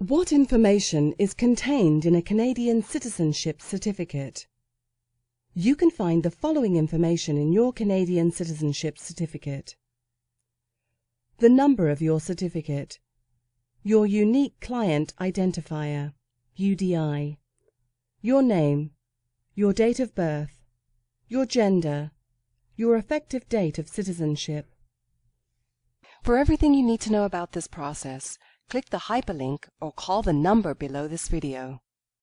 What information is contained in a Canadian citizenship certificate? You can find the following information in your Canadian citizenship certificate. The number of your certificate, your unique client identifier, UDI, your name, your date of birth, your gender, your effective date of citizenship. For everything you need to know about this process, click the hyperlink or call the number below this video.